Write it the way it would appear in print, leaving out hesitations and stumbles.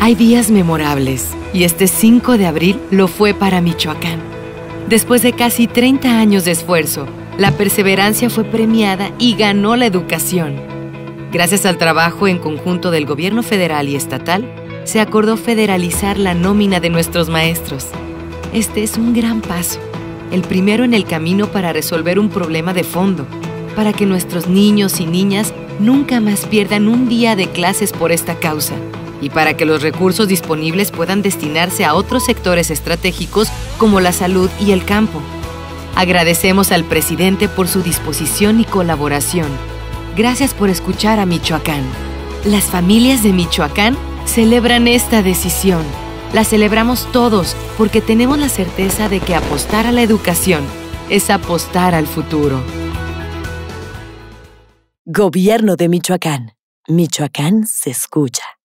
Hay días memorables y este 5 de abril lo fue para Michoacán. Después de casi 30 años de esfuerzo, la perseverancia fue premiada y ganó la educación. Gracias al trabajo en conjunto del gobierno federal y estatal, se acordó federalizar la nómina de nuestros maestros. Este es un gran paso, el primero en el camino para resolver un problema de fondo, para que nuestros niños y niñas nunca más pierdan un día de clases por esta causa y para que los recursos disponibles puedan destinarse a otros sectores estratégicos como la salud y el campo. Agradecemos al presidente por su disposición y colaboración. Gracias por escuchar a Michoacán. Las familias de Michoacán celebran esta decisión. La celebramos todos porque tenemos la certeza de que apostar a la educación es apostar al futuro. Gobierno de Michoacán. Michoacán se escucha.